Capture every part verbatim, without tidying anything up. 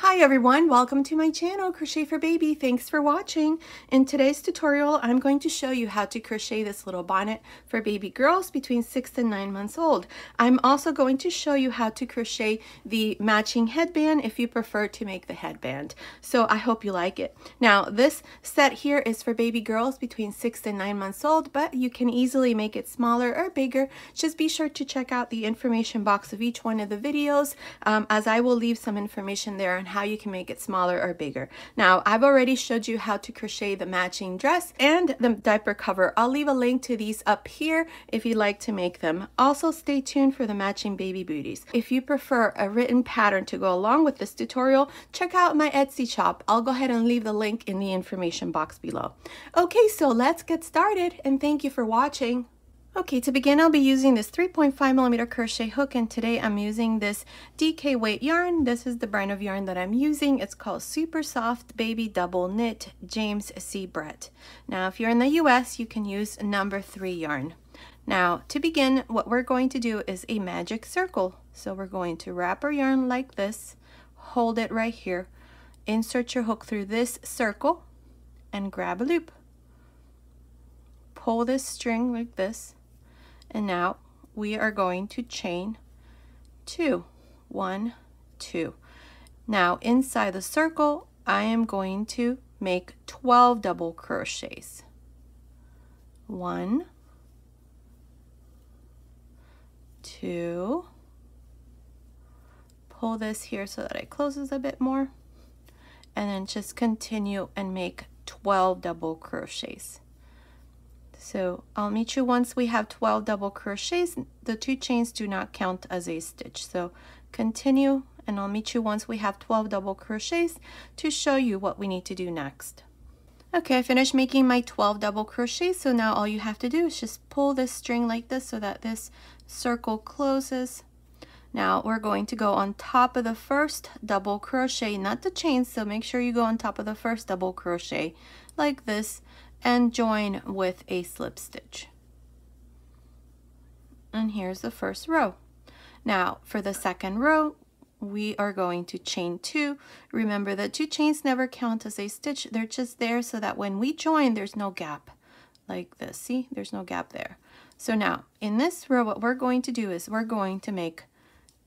Hi everyone, welcome to my channel Crochet for Baby. Thanks for watching. In today's tutorial I'm going to show you how to crochet this little bonnet for baby girls between six and nine months old. I'm also going to show you how to crochet the matching headband if you prefer to make the headband. So I hope you like it. Now this set here is for baby girls between six and nine months old, but you can easily make it smaller or bigger. Just be sure to check out the information box of each one of the videos um, as I will leave some information there on how you can make it smaller or bigger. Now I've already showed you how to crochet the matching dress and the diaper cover. I'll leave a link to these up here if you'd like to make them. Also stay tuned for the matching baby booties. If you prefer a written pattern to go along with this tutorial, check out my Etsy shop. I'll go ahead and leave the link in the information box below. Okay, so let's get started and thank you for watching. Okay, to begin, I'll be using this three point five millimeter crochet hook, and today I'm using this D K weight yarn. This is the brand of yarn that I'm using. It's called Super Soft Baby Double Knit, James C. Brett. Now, if you're in the U S, you can use number three yarn. Now, to begin, what we're going to do is a magic circle. So we're going to wrap our yarn like this, hold it right here, insert your hook through this circle, and grab a loop. Pull this string like this. And now we are going to chain two, one, two. Now inside the circle, I am going to make twelve double crochets. One, two, pull this here so that it closes a bit more, and then just continue and make twelve double crochets. So I'll meet you once we have twelve double crochets. The two chains do not count as a stitch. So continue, and I'll meet you once we have twelve double crochets to show you what we need to do next. Okay, I finished making my twelve double crochets. So now all you have to do is just pull this string like this so that this circle closes. Now we're going to go on top of the first double crochet, not the chain. So make sure you go on top of the first double crochet like this, and join with a slip stitch. And here's the first row. Now for the second row, we are going to chain two. Remember that two chains never count as a stitch. They're just there so that when we join, there's no gap like this. See, there's no gap there. So now in this row, what we're going to do is we're going to make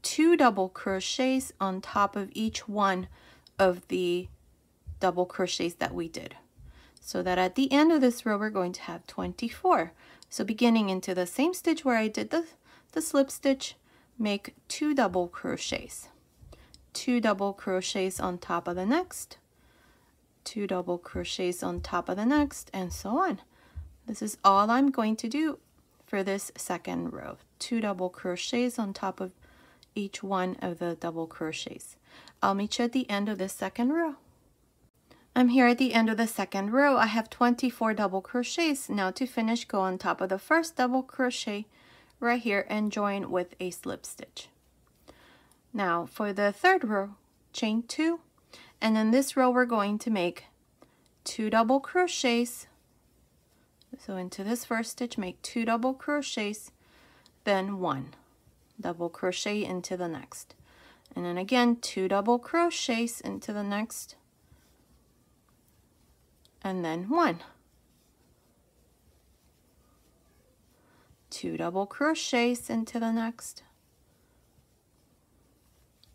two double crochets on top of each one of the double crochets that we did. So that at the end of this row, we're going to have twenty-four. So beginning into the same stitch where I did the, the slip stitch, make two double crochets. Two double crochets on top of the next, two double crochets on top of the next, and so on. This is all I'm going to do for this second row. Two double crochets on top of each one of the double crochets. I'll meet you at the end of this second row. I'm here at the end of the second row. I have twenty-four double crochets. Now to finish, go on top of the first double crochet right here and join with a slip stitch. Now for the third row, chain two, and in this row we're going to make two double crochets. So into this first stitch, make two double crochets, then one double crochet into the next, and then again two double crochets into the next, and then one. Two double crochets into the next,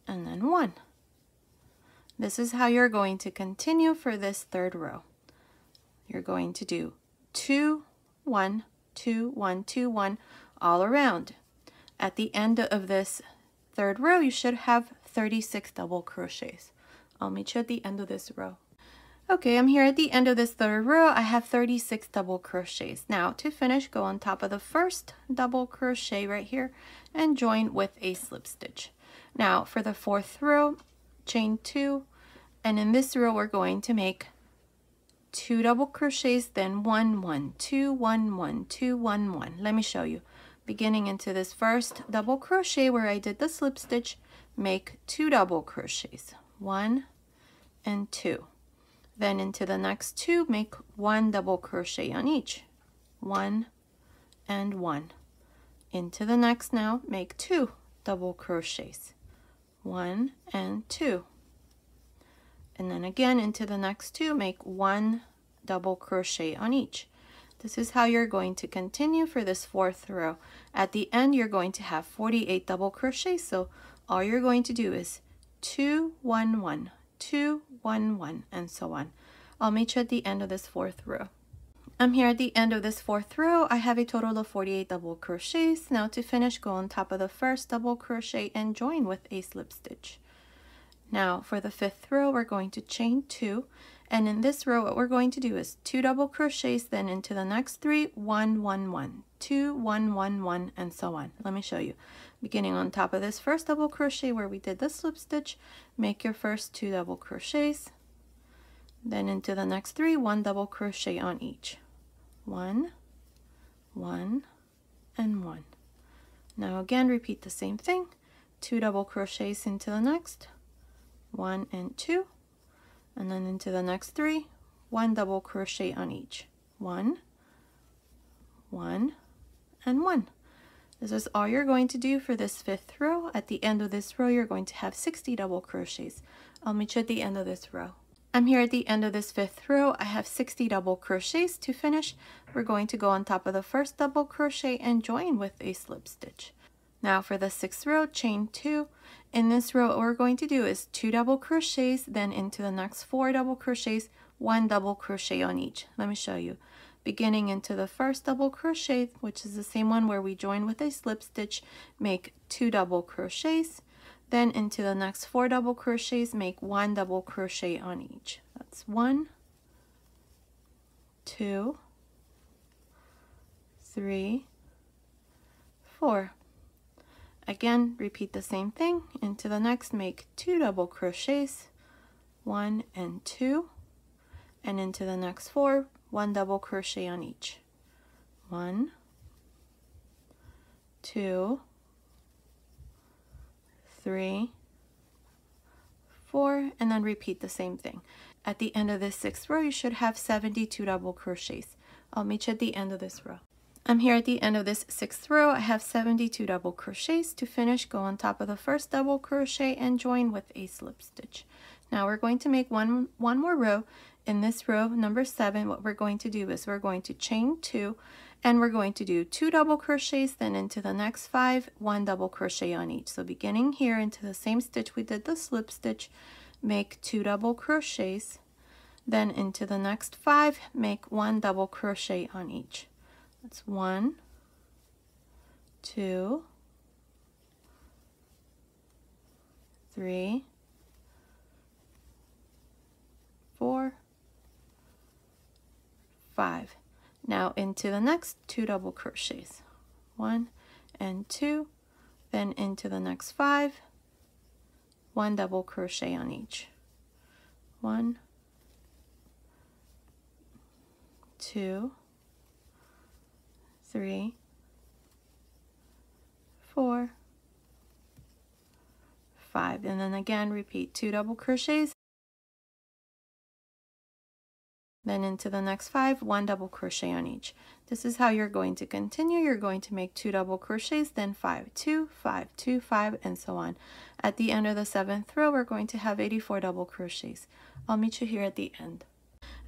and then one. This is how you're going to continue for this third row. You're going to do two, one, two, one, two, one all around. At the end of this third row, you should have thirty-six double crochets. I'll meet you at the end of this row. Okay, I'm here at the end of this third row. I have thirty-six double crochets. Now to finish, go on top of the first double crochet right here and join with a slip stitch. Now for the fourth row, chain two, and in this row we're going to make two double crochets, then one, one, two, one, one, two, one, one. Let me show you. Beginning into this first double crochet where I did the slip stitch, make two double crochets, one and two. Then into the next two, make one double crochet on each, one and one. Into the next now, make two double crochets, one and two. and then again into the next two, make one double crochet on each. This is how you're going to continue for this fourth row. At the end, you're going to have forty-eight double crochets, so all you're going to do is two, one, one, two, one, one, and so on. I'll meet you at the end of this fourth row. I'm here at the end of this fourth row. I have a total of forty-eight double crochets. Now to finish, go on top of the first double crochet and join with a slip stitch. Now for the fifth row, we're going to chain two, and in this row what we're going to do is two double crochets, then into the next three, one, one, one, two, one, one, one, and so on. Let me show you. Beginning on top of this first double crochet where we did the slip stitch, make your first two double crochets, then into the next three, one double crochet on each. One, one, and one. Now again, repeat the same thing. Two double crochets into the next, one and two, and then into the next three, one double crochet on each. One, one, and one. This is all you're going to do for this fifth row. At the end of this row, you're going to have sixty double crochets. I'll meet you at the end of this row. I'm here at the end of this fifth row. I have sixty double crochets. To finish, we're going to go on top of the first double crochet and join with a slip stitch. Now for the sixth row, chain two. In this row, what we're going to do is two double crochets, then into the next four double crochets, one double crochet on each. Let me show you. Beginning into the first double crochet, which is the same one where we join with a slip stitch, make two double crochets. Then into the next four double crochets, make one double crochet on each. That's one, two, three, four. Again, repeat the same thing. Into the next, make two double crochets, one and two, and into the next four, one double crochet on each. One, two, three, four, and then repeat the same thing. At the end of this sixth row, you should have seventy-two double crochets. I'll meet you at the end of this row. I'm here at the end of this sixth row. I have seventy-two double crochets. To finish, go on top of the first double crochet and join with a slip stitch. Now we're going to make one one more row. In this row, number seven, what we're going to do is we're going to chain two, and we're going to do two double crochets, then into the next five, one double crochet on each. So beginning here into the same stitch we did the slip stitch, make two double crochets, then into the next five, make one double crochet on each. That's one, two, three, four, five. Now into the next two double crochets, one and two, then into the next five, one double crochet on each. One, two, three, four, five, and then again repeat two double crochets, then into the next five, one double crochet on each. This is how you're going to continue. You're going to make two double crochets, then five, two, five, two, five, and so on. At the end of the seventh row, we're going to have eighty-four double crochets. I'll meet you here at the end.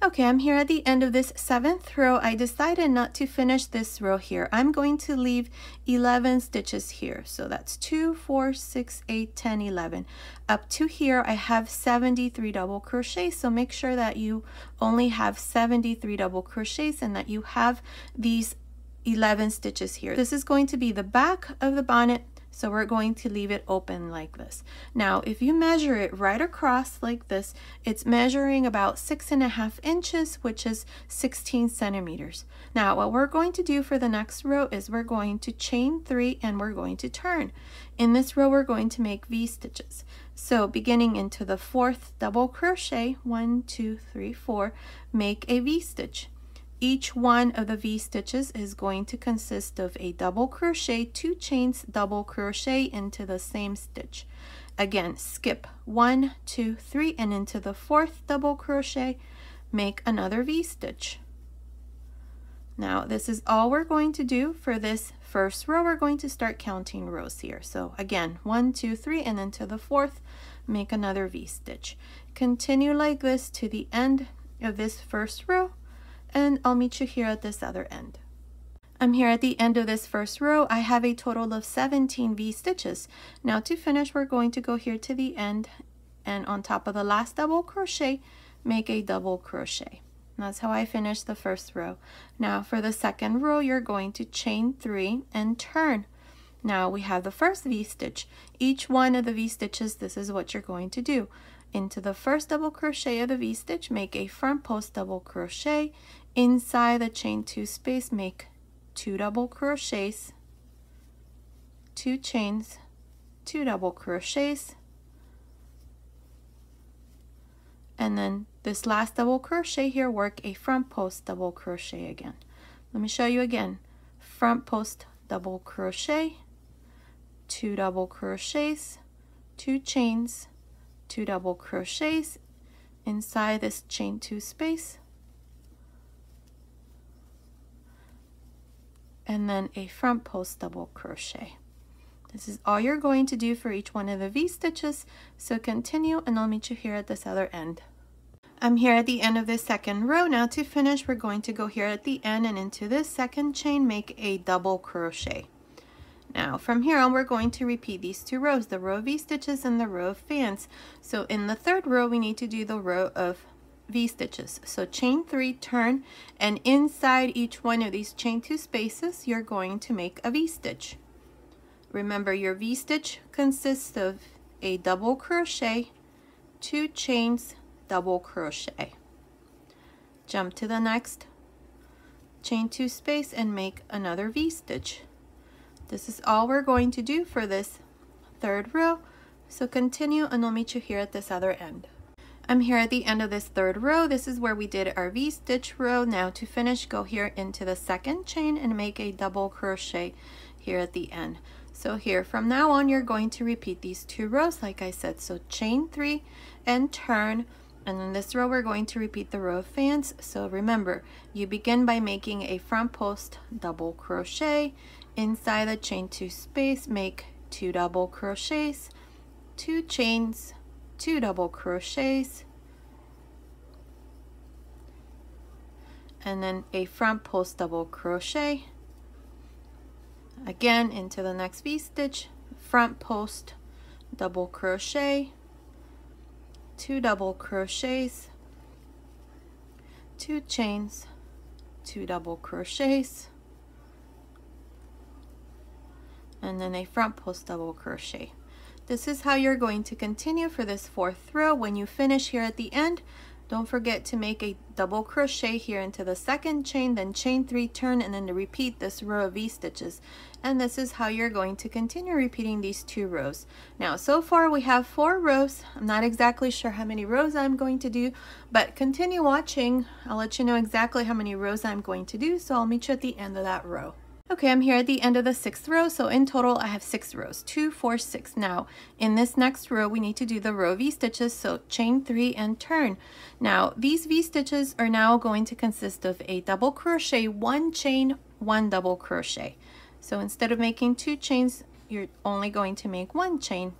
Okay, I'm here at the end of this seventh row. I decided not to finish this row here. I'm going to leave eleven stitches here. So that's two, four, six, eight, ten, eleven. Up to here, I have seventy-three double crochets. So make sure that you only have seventy-three double crochets and that you have these eleven stitches here. This is going to be the back of the bonnet. So we're going to leave it open like this. Now, if you measure it right across like this, it's measuring about six and a half inches, which is sixteen centimeters. Now, what we're going to do for the next row is we're going to chain three and we're going to turn. In this row, we're going to make V stitches. So beginning into the fourth double crochet, one, two, three, four, make a V stitch. Each one of the V stitches is going to consist of a double crochet, two chains, double crochet into the same stitch. Again, skip one, two, three, and into the fourth double crochet, make another V stitch. Now this is all we're going to do for this first row. We're going to start counting rows here. So again, one, two, three, and then to the fourth, make another V-stitch. Continue like this to the end of this first row, and I'll meet you here at this other end. I'm here at the end of this first row. I have a total of seventeen V-stitches. Now to finish, we're going to go here to the end, and on top of the last double crochet, make a double crochet. And that's how I finish the first row. Now for the second row, you're going to chain three and turn. Now we have the first V-stitch. Each one of the V-stitches, this is what you're going to do. Into the first double crochet of the V-stitch, make a front post double crochet. Inside the chain two space, make two double crochets, two chains, two double crochets, and then this last double crochet here, work a front post double crochet again. Let me show you again. Front post double crochet, two double crochets, two chains, two double crochets, inside this chain two space, and then a front post double crochet. This is all you're going to do for each one of the V-stitches, so continue and I'll meet you here at this other end. I'm here at the end of this second row. Now to finish, we're going to go here at the end and into this second chain, make a double crochet. Now from here on, we're going to repeat these two rows, the row of V-stitches and the row of fans. So in the third row, we need to do the row of V-stitches. So chain three, turn, and inside each one of these chain two spaces, you're going to make a V-stitch. Remember, your V-stitch consists of a double crochet, two chains, double crochet. Jump to the next chain two space and make another V-stitch. This is all we're going to do for this third row, so continue and I'll meet you here at this other end. I'm here at the end of this third row. This is where we did our V-stitch row. Now to finish, go here into the second chain and make a double crochet here at the end. So here, from now on, you're going to repeat these two rows like I said. So chain three and turn, and in this row, we're going to repeat the row of fans. So remember, you begin by making a front post double crochet. Inside the chain two space, make two double crochets, two chains, two double crochets, and then a front post double crochet. Again, into the next V-stitch, front post double crochet, two double crochets, two chains, two double crochets, and then a front post double crochet. This is how you're going to continue for this fourth row. When you finish here at the end, don't forget to make a double crochet here into the second chain, then chain three, turn, and then to repeat this row of V-stitches. And this is how you're going to continue repeating these two rows. Now, so far we have four rows. I'm not exactly sure how many rows I'm going to do, but continue watching. I'll let you know exactly how many rows I'm going to do, so I'll meet you at the end of that row. Okay, I'm here at the end of the sixth row, so in total I have six rows, two, four, six. Now, in this next row, we need to do the row of V-stitches, so chain three and turn. Now, these V-stitches are now going to consist of a double crochet, one chain, one double crochet. So instead of making two chains, you're only going to make one chain.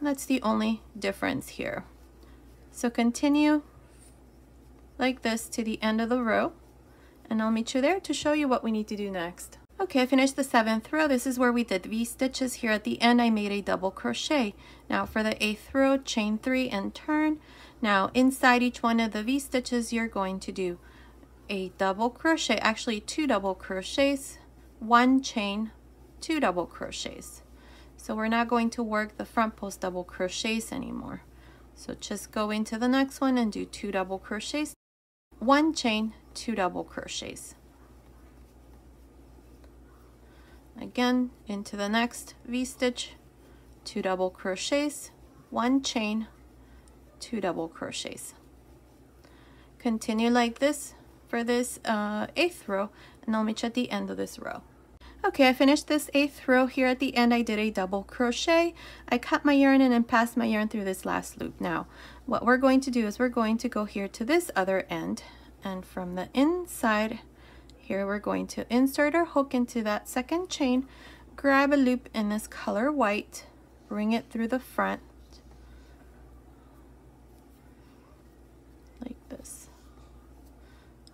That's the only difference here. So continue like this to the end of the row, and I'll meet you there to show you what we need to do next. Okay, I finished the seventh row. This is where we did V-stitches. Here at the end, I made a double crochet. Now for the eighth row, chain three and turn. Now inside each one of the V-stitches, you're going to do a double crochet, actually two double crochets, one chain, two double crochets. So we're not going to work the front post double crochets anymore. So just go into the next one and do two double crochets, one chain, two double crochets. Again, into the next V-stitch, two double crochets, one chain, two double crochets. Continue like this for this uh, eighth row, and I'll meet you at the end of this row. Okay, I finished this eighth row. Here at the end, I did a double crochet. I cut my yarn and then passed my yarn through this last loop. Now, what we're going to do is we're going to go here to this other end, and from the inside Here we're going to insert our hook into that second chain, grab a loop in this color white, bring it through the front like this,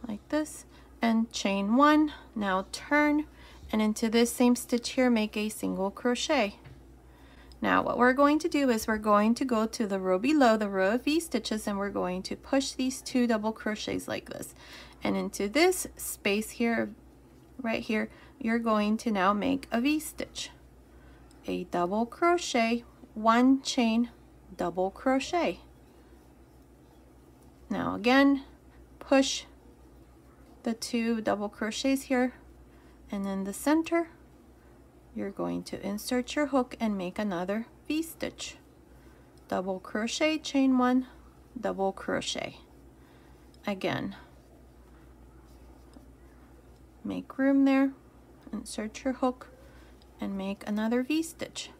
like this, and chain one. Now turn, and into this same stitch here make a single crochet. Now what we're going to do is we're going to go to the row below, the row of V stitches, and we're going to push these two double crochets like this, and into this space here, right here, you're going to now make a V stitch, a double crochet, one chain, double crochet. Now again, push the two double crochets here, and in the center you're going to insert your hook and make another V stitch, double crochet, chain one, double crochet. Again, make room there, insert your hook, and make another V stitch.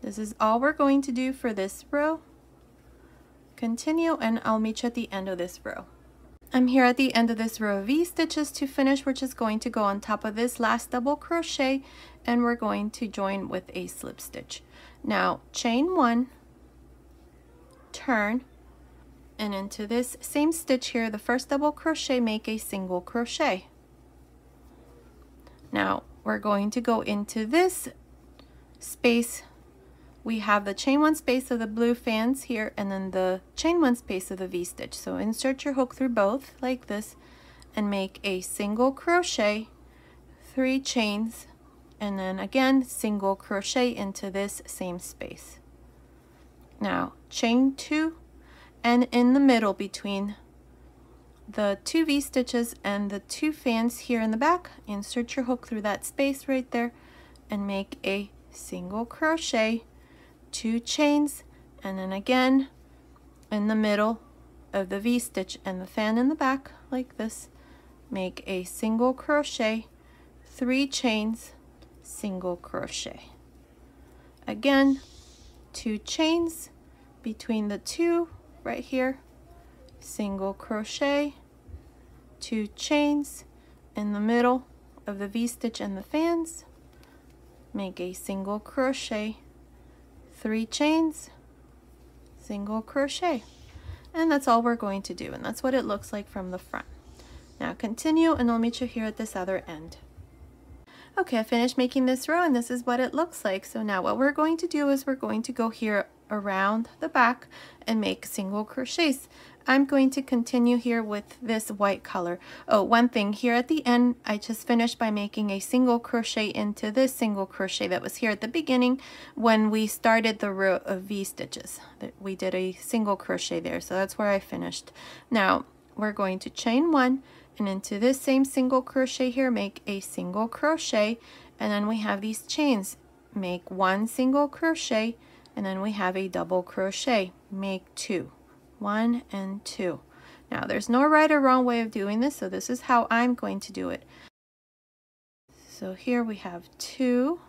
This is all we're going to do for this row. Continue, and I'll meet you at the end of this row. I'm here at the end of this row of V stitches. To finish, we're just going to go on top of this last double crochet, and we're going to join with a slip stitch. Now chain one, turn, and into this same stitch here, the first double crochet, make a single crochet. Now we're going to go into this space. We have the chain one space of the blue fans here, and then the chain one space of the V stitch. So insert your hook through both like this and make a single crochet, three chains, and then again single crochet into this same space. Now chain two, and in the middle between the two V stitches and the two fans here in the back, insert your hook through that space right there and make a single crochet, two chains, and then again in the middle of the V stitch and the fan in the back like this, make a single crochet, three chains, single crochet. Again, two chains between the two right here, single crochet, two chains in the middle of the V stitch and the fans, make a single crochet, three chains, single crochet. And that's all we're going to do, and that's what it looks like from the front. Now continue, and I'll meet you here at this other end. Okay, I finished making this row, and this is what it looks like. So now what we're going to do is we're going to go here around the back and make single crochets. I'm going to continue here with this white color. Oh, one thing here at the end, I just finished by making a single crochet into this single crochet that was here at the beginning when we started the row of V stitches. We did a single crochet there, so that's where I finished. Now we're going to chain one, and into this same single crochet here make a single crochet, and then we have these chains, make one single crochet, and then we have a double crochet, make two, one and two. Now there's no right or wrong way of doing this, so this is how I'm going to do it. So here we have two.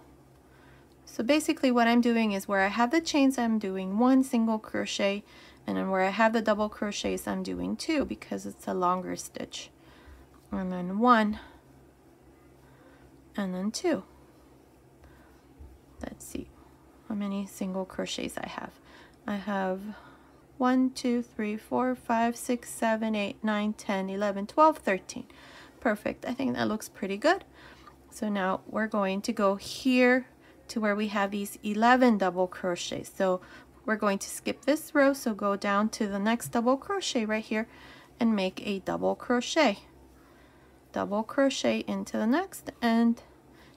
So basically what I'm doing is where I have the chains, I'm doing one single crochet, and then where I have the double crochets, I'm doing two because it's a longer stitch, and then one, and then two. Let's see how many single crochets I have. I have one, two, three, four, five, six, seven, eight, nine, ten, eleven, twelve, thirteen. Perfect. I think that looks pretty good. So now we're going to go here to where we have these eleven double crochets. So we're going to skip this row, so go down to the next double crochet right here and make a double crochet. Double crochet into the next, and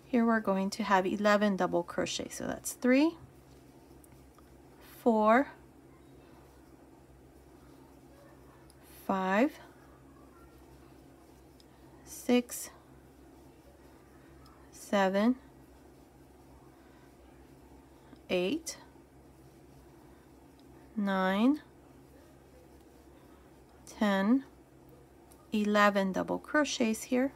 here we're going to have eleven double crochets. So that's three, four, five, six, seven, eight, nine, ten, eleven double crochets here,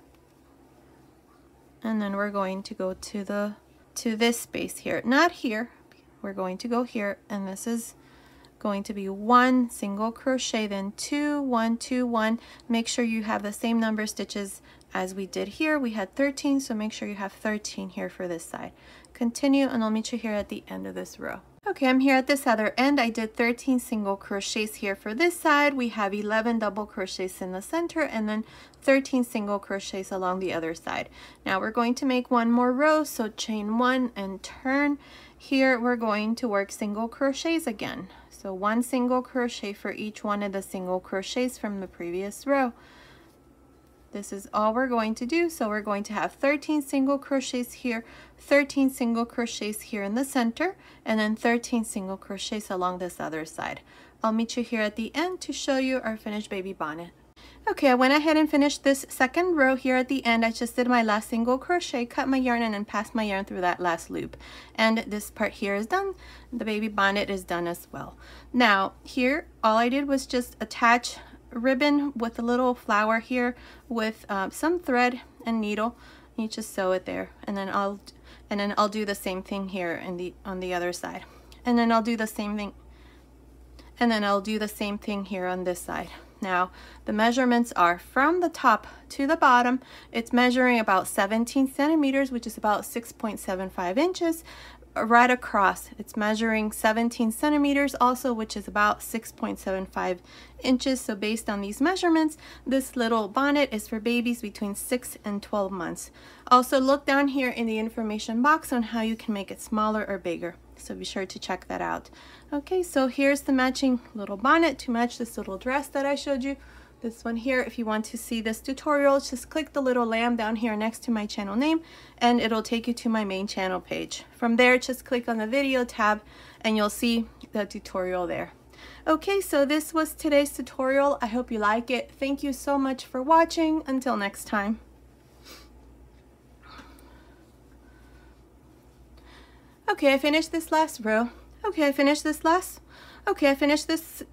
and then we're going to go to the to this space here, not here, we're going to go here, and this is going to be one single crochet, then two, one, two, one. Make sure you have the same number of stitches as we did here. We had thirteen, so make sure you have thirteen here for this side. Continue, and I'll meet you here at the end of this row. Okay, I'm here at this other end. I did thirteen single crochets here for this side. We have eleven double crochets in the center and then thirteen single crochets along the other side. Now we're going to make one more row, so chain one and turn. Here we're going to work single crochets again. So one single crochet for each one of the single crochets from the previous row. This is all we're going to do. So we're going to have thirteen single crochets here, thirteen single crochets here in the center, and then thirteen single crochets along this other side. I'll meet you here at the end to show you our finished baby bonnet. Okay, I went ahead and finished this second row here at the end. I just did my last single crochet, cut my yarn, and then passed my yarn through that last loop. And this part here is done. The baby bonnet is done as well. Now, here, all I did was just attach ribbon with a little flower here with uh, some thread and needle. You just sew it there, and then I'll and then I'll do the same thing here in the on the other side, and then I'll do the same thing and then I'll do the same thing here on this side. Now the measurements are from the top to the bottom. It's measuring about seventeen centimeters, which is about six point seven five inches. Right across it's measuring seventeen centimeters also, which is about six point seven five inches. So based on these measurements, this little bonnet is for babies between six and twelve months. Also look down here in the information box on how you can make it smaller or bigger, so be sure to check that out. Okay, so here's the matching little bonnet to match this little dress that I showed you. This one here, if you want to see this tutorial, just click the little lamb down here next to my channel name and it'll take you to my main channel page. From there, just click on the video tab and you'll see the tutorial there. Okay, so this was today's tutorial. I hope you like it. Thank you so much for watching. Until next time. Okay, I finished this last row. Okay, I finished this last. Okay, I finished this.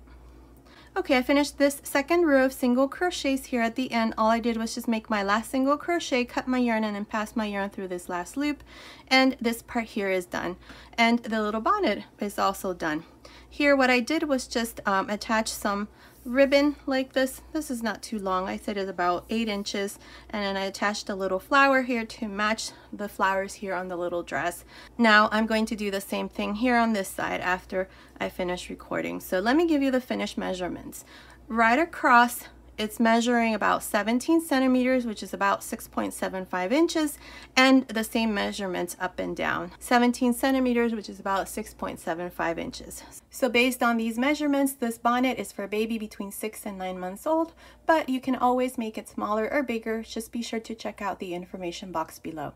Okay, I finished this second row of single crochets here at the end. All I did was just make my last single crochet, cut my yarn, and then pass my yarn through this last loop. And this part here is done. And the little bonnet is also done. Here what I did was just um, attach some ribbon like this. This is not too long. I said it's about eight inches. And then I attached a little flower here to match the flowers here on the little dress. Now I'm going to do the same thing here on this side after I finish recording. So let me give you the finished measurements. Right across, it's measuring about seventeen centimeters, which is about six point seven five inches, and the same measurements up and down. seventeen centimeters, which is about six point seven five inches. So based on these measurements, this bonnet is for a baby between six and nine months old, but you can always make it smaller or bigger. Just be sure to check out the information box below.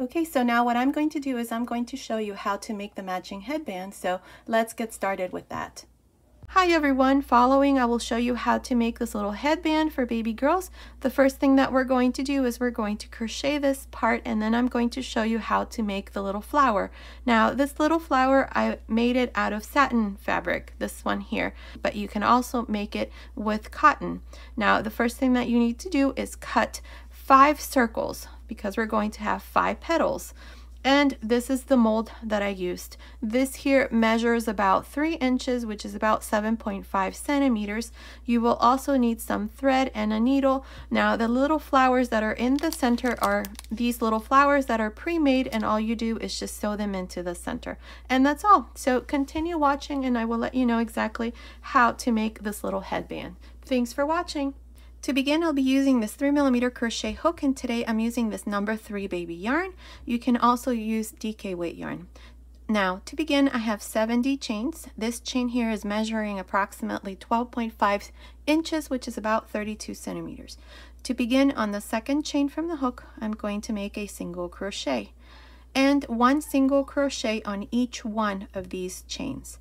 Okay, so now what I'm going to do is I'm going to show you how to make the matching headband. So let's get started with that. Hi everyone, following I will show you how to make this little headband for baby girls. The first thing that we're going to do is we're going to crochet this part, and then I'm going to show you how to make the little flower. Now this little flower, I made it out of satin fabric, this one here, but you can also make it with cotton. Now the first thing that you need to do is cut five circles because we're going to have five petals. And this is the mold that I used. This here measures about three inches, which is about seven point five centimeters. You will also need some thread and a needle. Now the little flowers that are in the center are these little flowers that are pre-made, and all you do is just sew them into the center. And that's all. So continue watching and I will let you know exactly how to make this little headband. Thanks for watching. To begin, I'll be using this three millimeter crochet hook, and today I'm using this number three baby yarn. You can also use D K weight yarn. Now, to begin, I have seventy chains. This chain here is measuring approximately twelve point five inches, which is about thirty-two centimeters. To begin, on the second chain from the hook, I'm going to make a single crochet, and one single crochet on each one of these chains.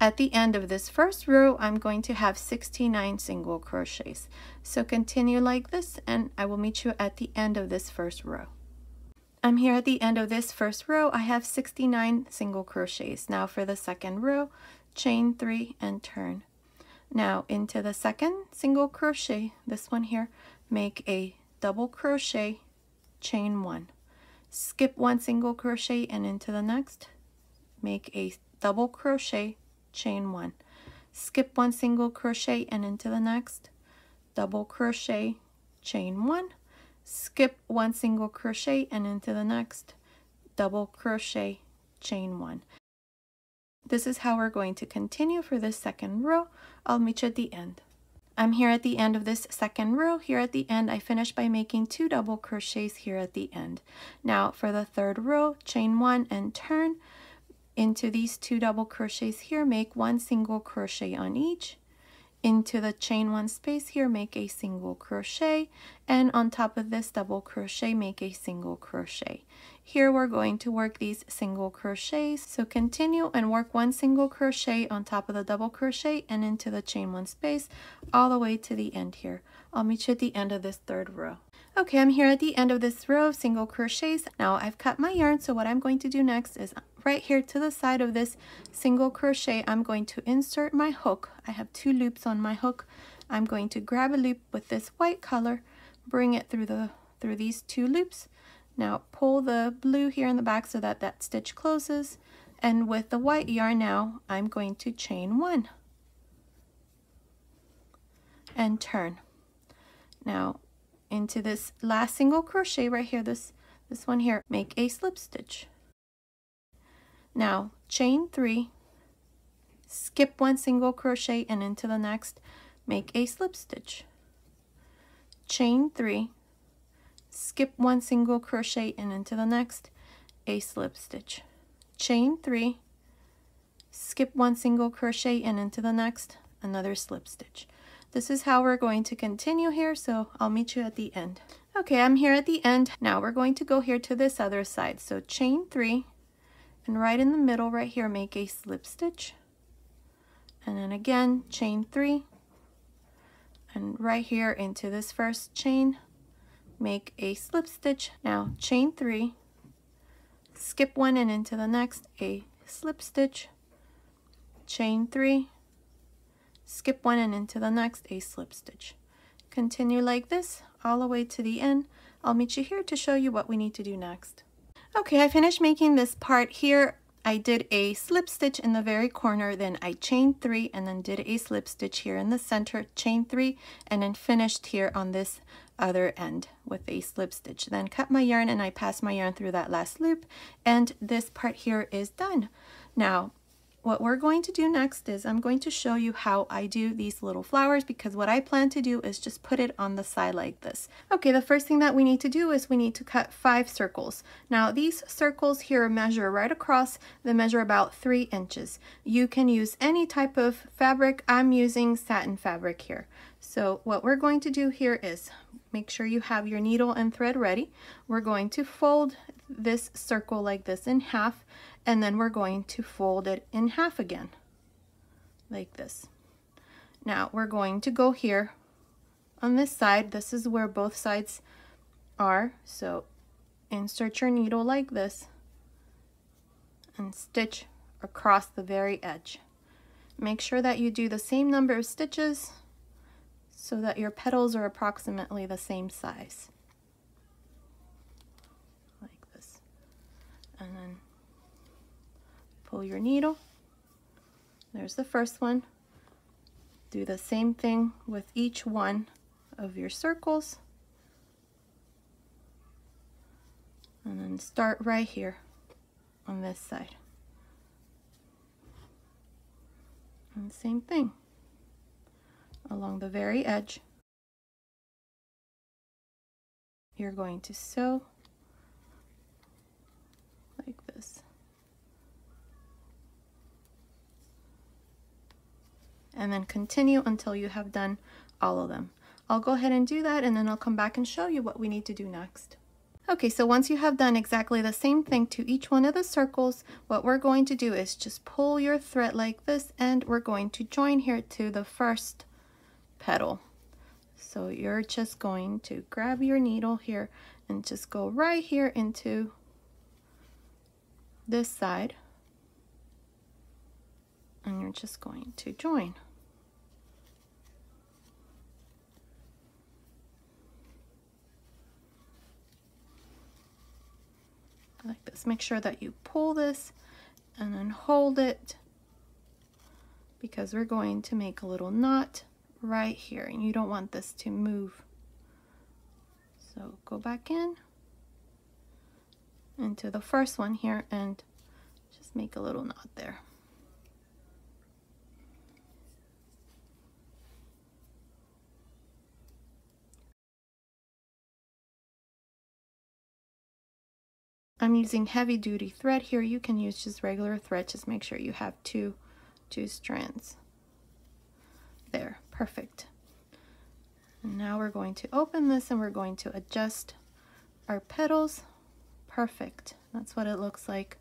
At the end of this first row, I'm going to have sixty-nine single crochets. So continue like this, and I will meet you at the end of this first row. I'm here at the end of this first row. I have sixty-nine single crochets. Now for the second row, chain three and turn. Now into the second single crochet, this one here, make a double crochet, chain one. Skip one single crochet, and into the next, make a double crochet, chain one, skip one single crochet, and into the next, double crochet, chain one, skip one single crochet and into the next, double crochet, chain one. This is how we're going to continue for this second row. I'll meet you at the end. I'm here at the end of this second row. Here at the end, I finished by making two double crochets here at the end. Now for the third row, chain one and turn into these two double crochets here, make one single crochet on each. Into the chain one space here, make a single crochet, and on top of this double crochet, make a single crochet. Here we're going to work these single crochets, so continue and work one single crochet on top of the double crochet and into the chain one space all the way to the end here. I'll meet you at the end of this third row. Okay, I'm here at the end of this row of single crochets. Now I've cut my yarn, so what I'm going to do next is right here to the side of this single crochet, I'm going to insert my hook. I have two loops on my hook. I'm going to grab a loop with this white color, bring it through the through these two loops. Now pull the blue here in the back so that that stitch closes, and with the white yarn now I'm going to chain one and turn. Now into this last single crochet right here, this this one here, make a slip stitch. Now chain three, skip one single crochet and into the next, make a slip stitch. Chain three, skip one single crochet and into the next, a slip stitch. Chain three, skip one single crochet and into the next, another slip stitch. This is how we're going to continue here, so I'll meet you at the end. Okay, I'm here at the end. Now we're going to go here to this other side. So chain three, and right in the middle right here, make a slip stitch. And then again, chain three, and right here into this first chain, make a slip stitch. Now chain three, skip one and into the next, a slip stitch. Chain three, skip one and into the next, a slip stitch. Continue like this all the way to the end. I'll meet you here to show you what we need to do next. Okay, I finished making this part here. I did a slip stitch in the very corner, then I chained three and then did a slip stitch here in the center, chain three, and then finished here on this other end with a slip stitch. Then cut my yarn and I passed my yarn through that last loop, and this part here is done. Now what we're going to do next is I'm going to show you how I do these little flowers, because what I plan to do is just put it on the side like this. Okay, the first thing that we need to do is we need to cut five circles. Now these circles here measure right across. They measure about three inches. You can use any type of fabric. I'm using satin fabric here. So what we're going to do here is make sure you have your needle and thread ready. We're going to fold this circle like this in half, and then we're going to fold it in half again like this. Now we're going to go here on this side. This is where both sides are, so insert your needle like this and stitch across the very edge. Make sure that you do the same number of stitches so that your petals are approximately the same size like this, and then pull your needle. There's the first one. Do the same thing with each one of your circles, and then start right here on this side, and same thing along the very edge. You're going to sew like this, and then continue until you have done all of them. I'll go ahead and do that, and then I'll come back and show you what we need to do next. Okay, so once you have done exactly the same thing to each one of the circles, what we're going to do is just pull your thread like this, and we're going to join here to the first petal. So you're just going to grab your needle here and just go right here into this side, and you're just going to join. Like this. Make sure that you pull this and then hold it, because we're going to make a little knot right here, and you don't want this to move So go back in into the first one here and just make a little knot there. I'm using heavy duty thread here. You can use just regular thread. Just make sure you have two two strands there. Perfect. And now we're going to open this and we're going to adjust our petals. Perfect. That's what it looks like.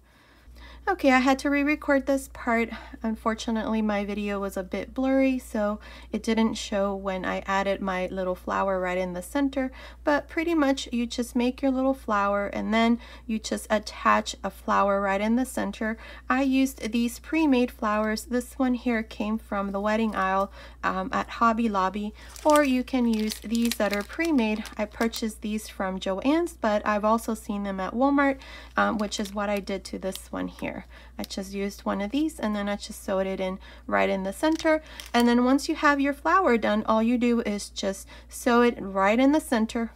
Okay, I had to re-record this part. Unfortunately, my video was a bit blurry, so it didn't show when I added my little flower right in the center, but pretty much you just make your little flower and then you just attach a flower right in the center. I used these pre-made flowers. This one here came from the wedding aisle um, at Hobby Lobby, or you can use these that are pre-made. I purchased these from Joann's, but I've also seen them at Walmart, um, which is what I did to this one here. I just used one of these and then I just sewed it in right in the center. And then once you have your flower done, all you do is just sew it right in the center.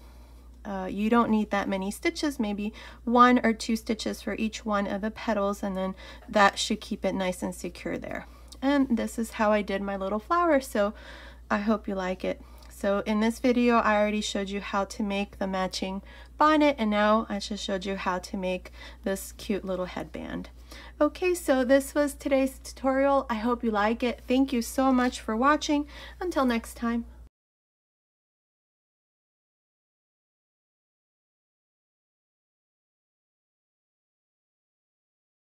Uh, you don't need that many stitches, maybe one or two stitches for each one of the petals, and then that should keep it nice and secure there. And this is how I did my little flower, so I hope you like it. So in this video, I already showed you how to make the matching bonnet, and now I just showed you how to make this cute little headband. Okay, so this was today's tutorial. I hope you like it. Thank you so much for watching. Until next time.